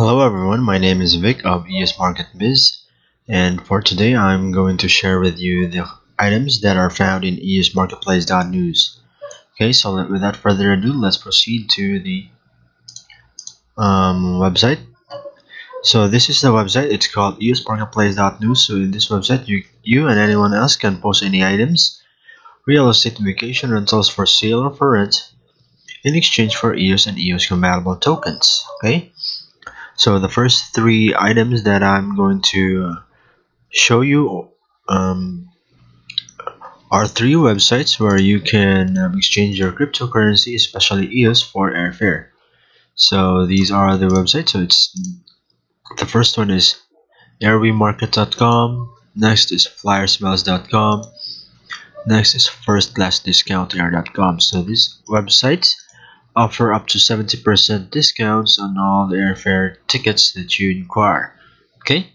Hello everyone, my name is Vic of EOS Market Biz, and for today I'm going to share with you the items that are found in eosmarketplace.news. Okay, so without further ado, let's proceed to the website. So this is the website, it's called eosmarketplace.news. So in this website, you and anyone else can post any items, real estate, vacation rentals for sale or for rent, in exchange for EOS and EOS compatible tokens. Okay. So the first three items that I'm going to show you are three websites where you can exchange your cryptocurrency, especially EOS, for airfare. So these are the websites. So the first one is errymarket.com, next is flyersmiles.com, next is firstclassdiscount.air.com. So these websites offer up to 70% discounts on all the airfare tickets that you inquire. Okay,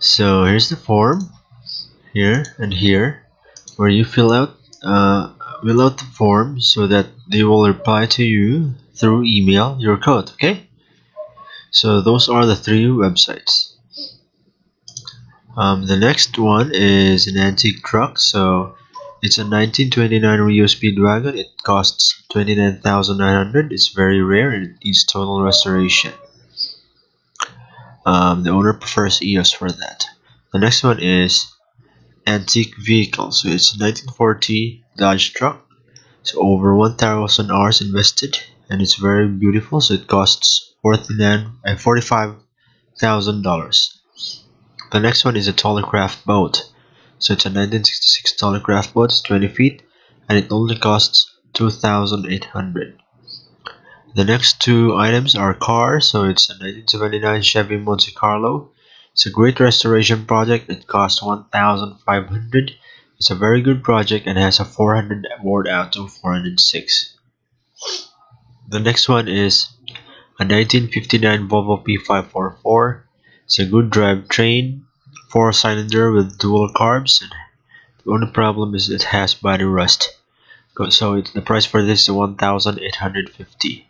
so here's the form here and here where you fill out the form so that they will reply to you through email your code. Okay, so those are the three websites. The next one is an antique truck. So it's a 1929 Rio Speedwagon. It costs $29,900. It's very rare and it needs total restoration. The owner prefers EOS for that. The next one is antique vehicle. So it's a 1940 Dodge truck. It's over 1,000 hours invested and it's very beautiful. So it costs $45,000. The next one is a Tollercraft boat. So it's a 1966 Tollercraft boat, it's 20 feet, and it only costs $2,800. The next two items are cars. So it's a 1979 Chevy Monte Carlo. It's a great restoration project. It costs $1,500. It's a very good project and has a 400 board out of 406. The next one is a 1959 Volvo P544. It's a good drivetrain, 4-cylinder with dual carbs, and the only problem is it has body rust. So the price for this is $1,850.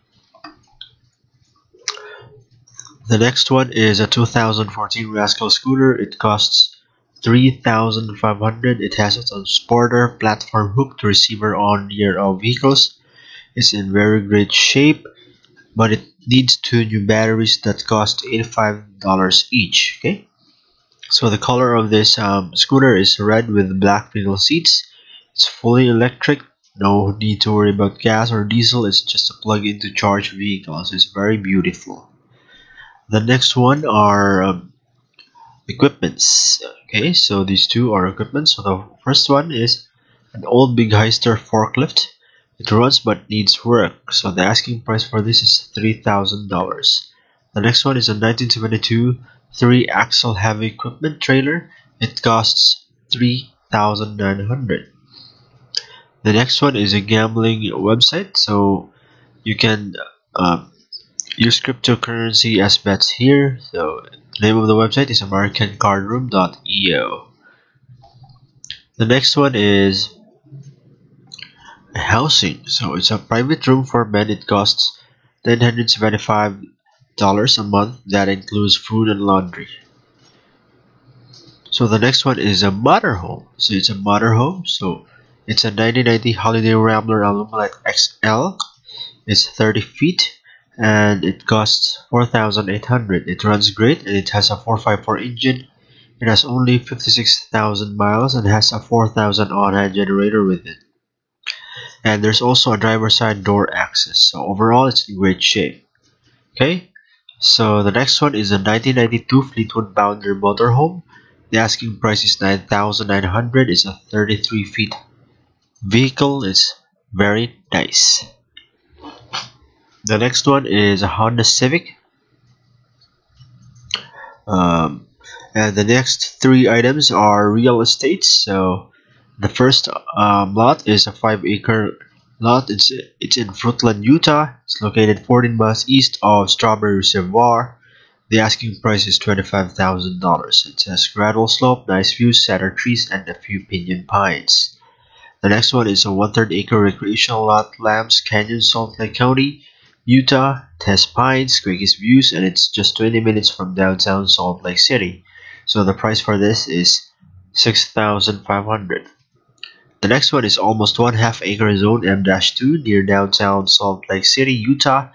The next one is a 2014 Rascal scooter. It costs $3,500. It has a transporter, platform hook to receiver on year of vehicles. It's in very great shape, but it needs two new batteries that cost $85 each. Okay. So the color of this scooter is red with black middle seats. It's fully electric, no need to worry about gas or diesel. It's just a plug-in to charge vehicles. It's very beautiful. The next one are equipments. Okay, so these two are equipments. So the first one is an old big Hyster forklift. It runs but needs work. So the asking price for this is $3,000. The next one is a 1972 3-axle heavy equipment trailer. It costs $3,900. The next one is a gambling website. So you can use cryptocurrency as bets here. So the name of the website is americancardroom.io. The next one is housing. So it's a private room for men. It costs $975 a month. That includes food and laundry. So the next one is a motorhome. So it's a motorhome. So it's a 1990 Holiday Rambler Alumalite XL. It's 30 feet and it costs $4,800. It runs great and it has a 454 engine. It has only 56,000 miles and has a 4,000 on-hand generator with it. And there's also a driver's side door access. So overall, it's in great shape. Okay. So the next one is a 1992 Fleetwood Bounder motorhome. The asking price is $9,900. It's a 33 feet vehicle. It's very nice. The next one is a Honda Civic. And the next three items are real estate. So the first lot is a 5-acre lot. It's in Fruitland, Utah. It's located 14 miles east of Strawberry Reservoir. The asking price is $25,000. It has gradual slope, nice views, cedar trees, and a few pinyon pines. The next one is a 1/3 acre recreational lot, Lambs Canyon, Salt Lake County. Utah has pines, greatest views, and it's just 20 minutes from downtown Salt Lake City. So the price for this is $6,500. The next one is almost 1/2 acre zone M-2 near downtown Salt Lake City, Utah.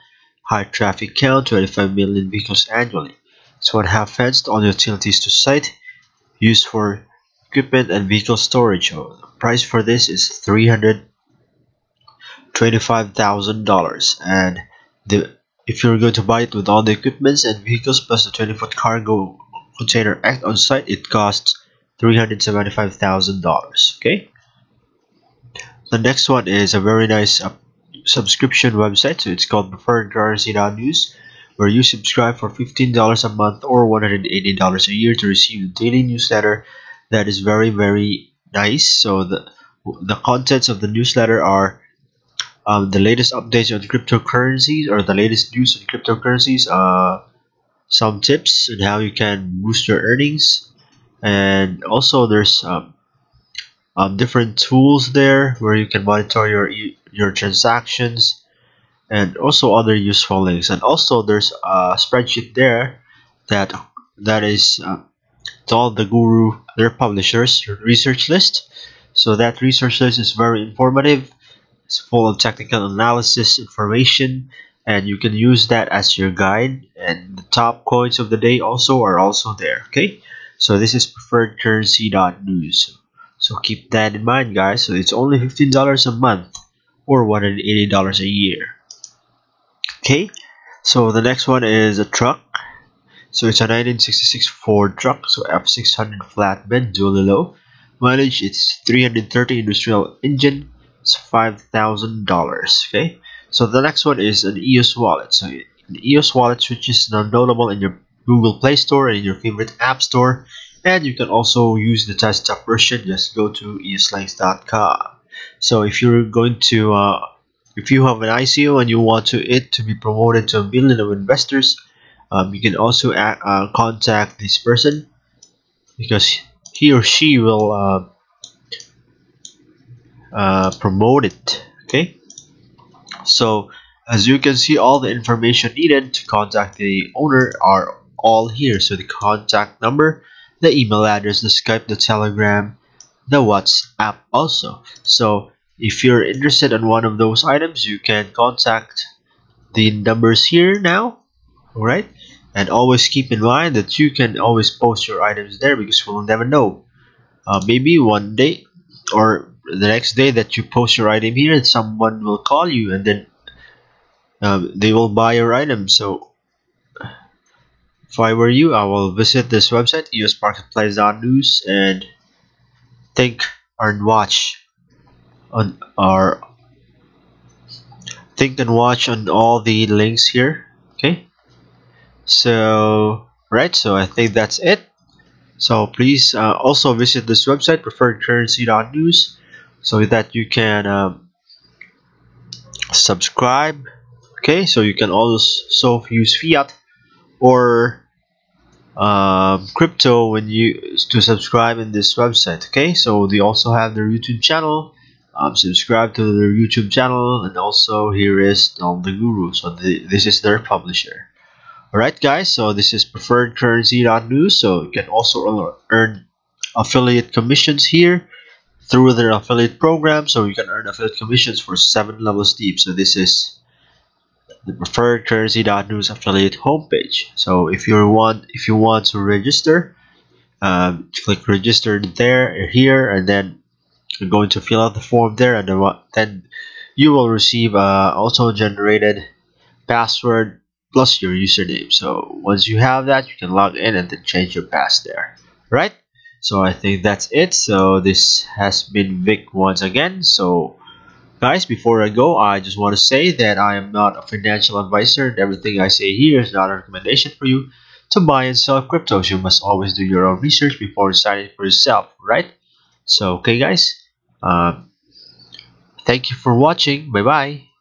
High traffic count, 25 million vehicles annually. It's 1/2 fenced, all utilities to site, used for equipment and vehicle storage. The price for this is $325,000, and if you're going to buy it with all the equipments and vehicles plus the 20-foot cargo container act on site, it costs $375,000. Okay. The next one is a very nice subscription website. So it's called preferredcurrency.news, where you subscribe for $15 a month or $180 a year to receive a daily newsletter that is very, very nice. So the contents of the newsletter are the latest updates on cryptocurrencies, or the latest news on cryptocurrencies, some tips on how you can boost your earnings, and also there's different tools there where you can monitor your transactions, and also other useful links. And also there's a spreadsheet there that is all the guru, their publishers, research list. So that research list is very informative. It's full of technical analysis information, and you can use that as your guide. And the top coins of the day are also there. Okay, so this is preferredcurrency.news. So keep that in mind, guys. So it's only $15 a month or $180 a year. Okay, so the next one is a truck. So it's a 1966 Ford truck, so F600 flatbed, dually low. Mileage, it's 330 industrial engine. It's $5,000. Okay, so the next one is an EOS wallet. So an EOS wallet, which is downloadable in your Google Play Store and in your favorite app store. And you can also use the desktop version. Just go to eoslynx.com. So if you're going to, if you have an ICO and you want it to be promoted to a million of investors, you can also contact this person, because he or she will promote it. Okay. So as you can see, all the information needed to contact the owner are all here. So the contact number, the email address, the Skype, the Telegram, the WhatsApp also. So if you're interested in one of those items, you can contact the numbers here now. All right, and always keep in mind that you can always post your items there, because we'll never know, maybe one day or the next day that you post your item here, and someone will call you, and then they will buy your item. So if I were you, I will visit this website, eosmarketplace.news, and think and watch on all the links here. Okay, so right, so I think that's it. So please also visit this website, preferredcurrency.news, so that you can subscribe. Okay, so you can also use fiat or crypto when you subscribe in this website. Okay, so they also have their YouTube channel. Subscribe to their YouTube channel, and also here is the guru. So this is their publisher. All right, guys. So this is preferredcurrency.news. So you can also earn affiliate commissions here through their affiliate program. So you can earn affiliate commissions for 7 levels deep. So this is the preferredcurrency.news affiliate homepage. So if you want to register, click register there, here, and then you're going to fill out the form there, and then you will receive a auto-generated password plus your username. So once you have that, you can log in and then change your pass there. Right, so I think that's it. So this has been Vic once again. So guys, before I go, I just want to say that I am not a financial advisor, and everything I say here is not a recommendation for you to buy and sell cryptos. You must always do your own research before deciding for yourself. Right, so okay guys, thank you for watching. Bye bye.